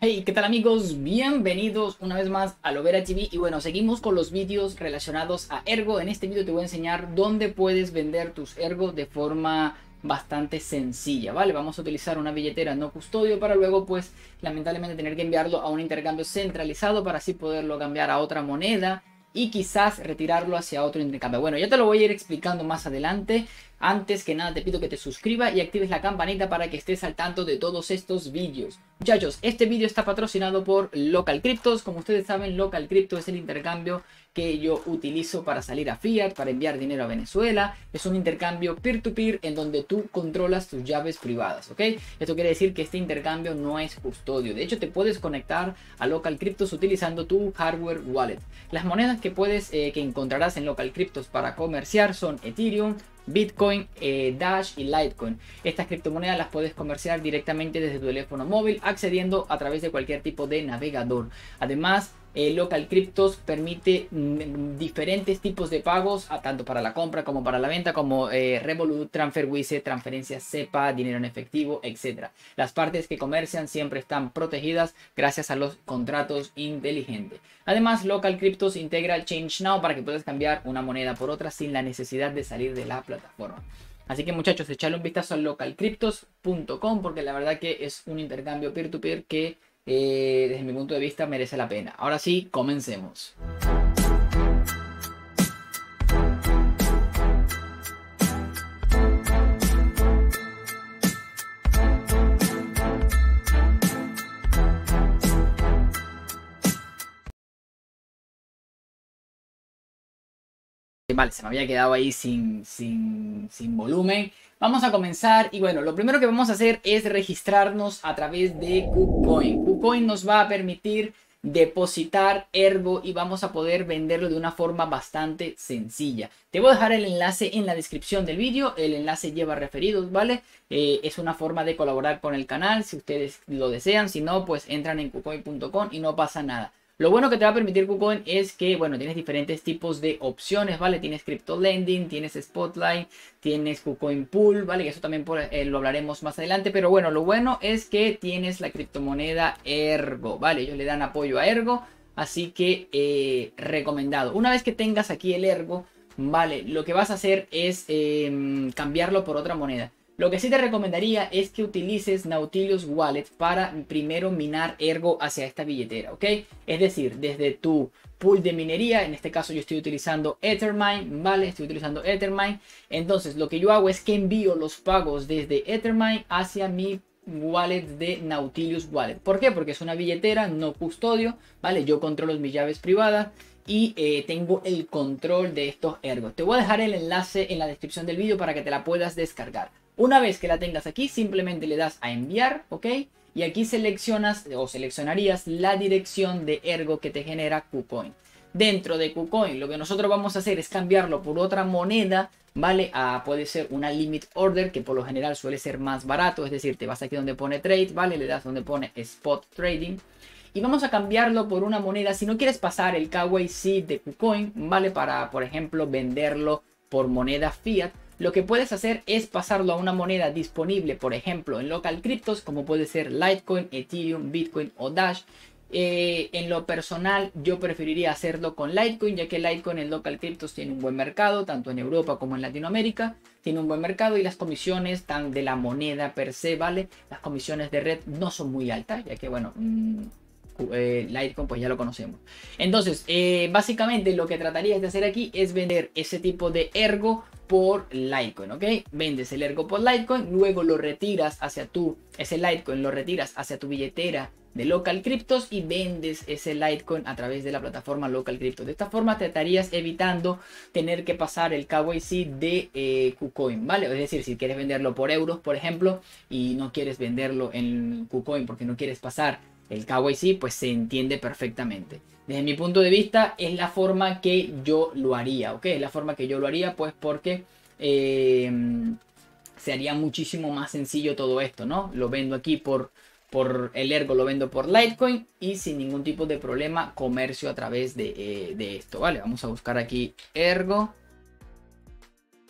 Hey, ¿qué tal amigos? Bienvenidos una vez más a Lovera TV. Y bueno, seguimos con los vídeos relacionados a Ergo. En este vídeo te voy a enseñar dónde puedes vender tus Ergo de forma bastante sencilla, ¿vale? Vamos a utilizar una billetera no custodio para luego, pues, lamentablemente tener que enviarlo a un intercambio centralizado para así poderlo cambiar a otra moneda y quizás retirarlo hacia otro intercambio. Bueno, ya te lo voy a ir explicando más adelante. Antes que nada te pido que te suscribas y actives la campanita para que estés al tanto de todos estos vídeos. Muchachos, este vídeo está patrocinado por LocalCryptos. Como ustedes saben, LocalCryptos es el intercambio que yo utilizo para salir a fiat, para enviar dinero a Venezuela. Es un intercambio peer-to-peer en donde tú controlas tus llaves privadas, ¿ok? Esto quiere decir que este intercambio no es custodio. De hecho, te puedes conectar a LocalCryptos utilizando tu hardware wallet. Las monedas que encontrarás en LocalCryptos para comerciar son Ethereum, Bitcoin, Dash y Litecoin. Estas criptomonedas las puedes comerciar directamente desde tu teléfono móvil, accediendo a través de cualquier tipo de navegador. Además, LocalCryptos permite diferentes tipos de pagos, tanto para la compra como para la venta, como Revolut, TransferWise, transferencias CEPA, dinero en efectivo, etc. Las partes que comercian siempre están protegidas gracias a los contratos inteligentes. Además, LocalCryptos integra ChangeNow para que puedas cambiar una moneda por otra sin la necesidad de salir de la plataforma. Así que muchachos, echadle un vistazo a localcryptos.com porque la verdad que es un intercambio peer-to-peer que desde mi punto de vista merece la pena. Ahora sí, comencemos. Vale, se me había quedado ahí sin volumen. Vamos a comenzar y bueno, lo primero que vamos a hacer es registrarnos a través de KuCoin. KuCoin nos va a permitir depositar Ergo y vamos a poder venderlo de una forma bastante sencilla. Te voy a dejar el enlace en la descripción del vídeo. El enlace lleva referidos, ¿vale? Es una forma de colaborar con el canal si ustedes lo desean. Si no, pues entran en KuCoin.com y no pasa nada. Lo bueno que te va a permitir KuCoin es que, bueno, tienes diferentes tipos de opciones, ¿vale? Tienes Crypto Lending, tienes Spotlight, tienes KuCoin Pool, ¿vale? Que eso también lo hablaremos más adelante. Pero bueno, lo bueno es que tienes la criptomoneda Ergo, ¿vale? Ellos le dan apoyo a Ergo, así que recomendado. Una vez que tengas aquí el Ergo, ¿vale? Lo que vas a hacer es cambiarlo por otra moneda. Lo que sí te recomendaría es que utilices Nautilus Wallet para primero minar Ergo hacia esta billetera, ¿ok? Es decir, desde tu pool de minería, en este caso yo estoy utilizando Ethermine, ¿vale? Estoy utilizando Ethermine. Entonces, lo que yo hago es que envío los pagos desde Ethermine hacia mi wallet de Nautilus Wallet. ¿Por qué? Porque es una billetera, no custodio, ¿vale? Yo controlo mis llaves privadas y tengo el control de estos Ergos. Te voy a dejar el enlace en la descripción del vídeo para que te la puedas descargar. Una vez que la tengas aquí, simplemente le das a enviar, ¿ok? Y aquí seleccionarías la dirección de Ergo que te genera KuCoin. Dentro de KuCoin, lo que nosotros vamos a hacer es cambiarlo por otra moneda, ¿vale? Puede ser una Limit Order, que por lo general suele ser más barato. Es decir, te vas aquí donde pone Trade, ¿vale? Le das donde pone Spot Trading. Y vamos a cambiarlo por una moneda. Si no quieres pasar el KYC de KuCoin, ¿vale? Para, por ejemplo, venderlo por moneda fiat. Lo que puedes hacer es pasarlo a una moneda disponible, por ejemplo, en LocalCryptos, como puede ser Litecoin, Ethereum, Bitcoin o Dash. En lo personal, yo preferiría hacerlo con Litecoin, ya que Litecoin en LocalCryptos tiene un buen mercado, tanto en Europa como en Latinoamérica. Tiene un buen mercado y las comisiones tan de la moneda per se, ¿vale? Las comisiones de red no son muy altas, ya que, bueno, Litecoin pues ya lo conocemos. Entonces, básicamente lo que tratarías de hacer aquí es vender ese tipo de Ergo por Litecoin, ¿ok? Vendes el Ergo por Litecoin, luego lo retiras hacia tu billetera de LocalCryptos y vendes ese Litecoin a través de la plataforma LocalCryptos. De esta forma te estarías evitando tener que pasar el KYC de KuCoin, ¿vale? Es decir, si quieres venderlo por euros, por ejemplo, y no quieres venderlo en KuCoin porque no quieres pasar el KYC, pues se entiende perfectamente. Desde mi punto de vista es la forma que yo lo haría, ¿ok? Es la forma que yo lo haría pues porque se haría muchísimo más sencillo todo esto, ¿no? Lo vendo aquí por el Ergo, lo vendo por Litecoin y sin ningún tipo de problema comercio a través de esto, ¿vale? Vamos a buscar aquí Ergo.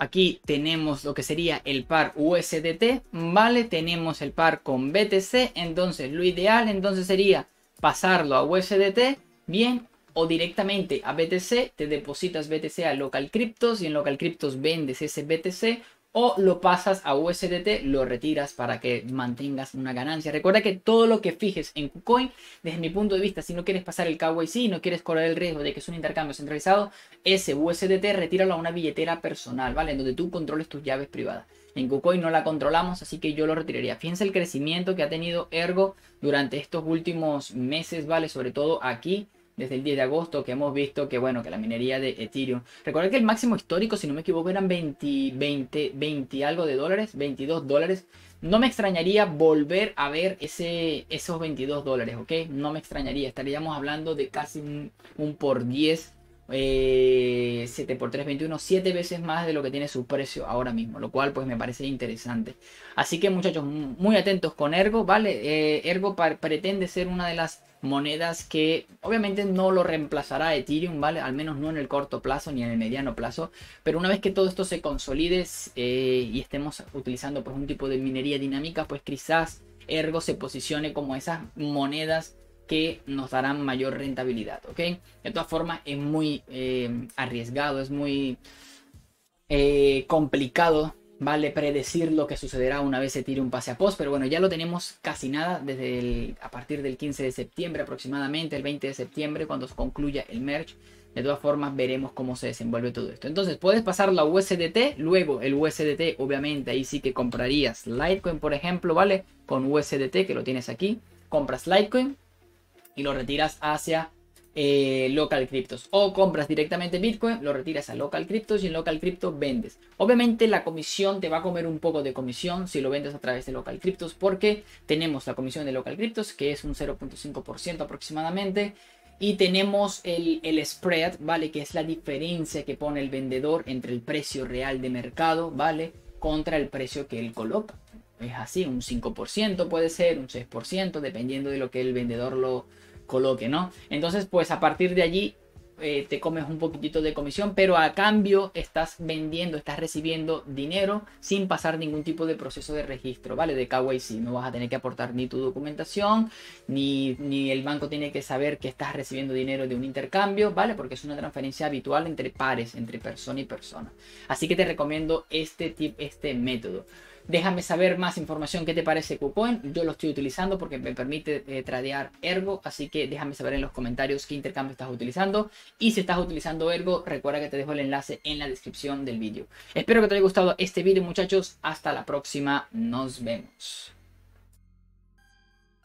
Aquí tenemos lo que sería el par USDT, ¿vale? Tenemos el par con BTC, entonces lo ideal entonces sería pasarlo a USDT, bien, o directamente a BTC, te depositas BTC a LocalCryptos y en LocalCryptos vendes ese BTC o lo pasas a USDT, lo retiras para que mantengas una ganancia. Recuerda que todo lo que fijes en KuCoin, desde mi punto de vista, si no quieres pasar el KYC, no quieres correr el riesgo de que es un intercambio centralizado, ese USDT retíralo a una billetera personal, ¿vale? En donde tú controles tus llaves privadas. En KuCoin no la controlamos, así que yo lo retiraría. Fíjense el crecimiento que ha tenido Ergo durante estos últimos meses, ¿vale? Sobre todo aquí, desde el 10 de agosto que hemos visto que, bueno, que la minería de Ethereum. Recuerda que el máximo histórico, si no me equivoco, eran 22 dólares. No me extrañaría volver a ver esos 22 dólares, ¿ok? No me extrañaría. Estaríamos hablando de casi un por 10, 7 por 3, 21, 7 veces más de lo que tiene su precio ahora mismo. Lo cual, pues, me parece interesante. Así que, muchachos, muy atentos con Ergo, ¿vale? Ergo pretende ser una de las monedas que obviamente no lo reemplazará Ethereum, ¿vale? Al menos no en el corto plazo ni en el mediano plazo, pero una vez que todo esto se consolide y estemos utilizando pues un tipo de minería dinámica, pues quizás Ergo se posicione como esas monedas que nos darán mayor rentabilidad, ¿ok? De todas formas es muy arriesgado, es muy complicado, vale, predecir lo que sucederá una vez se tire un pase a post, pero bueno, ya lo tenemos casi nada desde a partir del 15 de septiembre aproximadamente, el 20 de septiembre cuando se concluya el merge. De todas formas veremos cómo se desenvuelve todo esto. Entonces puedes pasar la USDT, luego el USDT obviamente ahí sí que comprarías Litecoin por ejemplo, vale, con USDT que lo tienes aquí, compras Litecoin y lo retiras hacia LocalCryptos, o compras directamente Bitcoin, lo retiras a LocalCryptos y en LocalCryptos vendes. Obviamente la comisión te va a comer un poco de comisión si lo vendes a través de LocalCryptos, porque tenemos la comisión de LocalCryptos que es un 0.5% aproximadamente y tenemos el spread, vale, que es la diferencia que pone el vendedor entre el precio real de mercado, vale, contra el precio que él coloca. Es así, un 5% puede ser, un 6% dependiendo de lo que el vendedor lo coloque, ¿no? Entonces, pues a partir de allí te comes un poquitito de comisión, pero a cambio estás vendiendo, estás recibiendo dinero sin pasar ningún tipo de proceso de registro, ¿vale? De KYC, no vas a tener que aportar ni tu documentación, ni el banco tiene que saber que estás recibiendo dinero de un intercambio, ¿vale? Porque es una transferencia habitual entre pares, entre persona y persona. Así que te recomiendo este tip, este método. Déjame saber más información, qué te parece KuCoin. Yo lo estoy utilizando porque me permite tradear Ergo, así que déjame saber en los comentarios qué intercambio estás utilizando. Y si estás utilizando Ergo, recuerda que te dejo el enlace en la descripción del vídeo. Espero que te haya gustado este vídeo, muchachos. Hasta la próxima, nos vemos.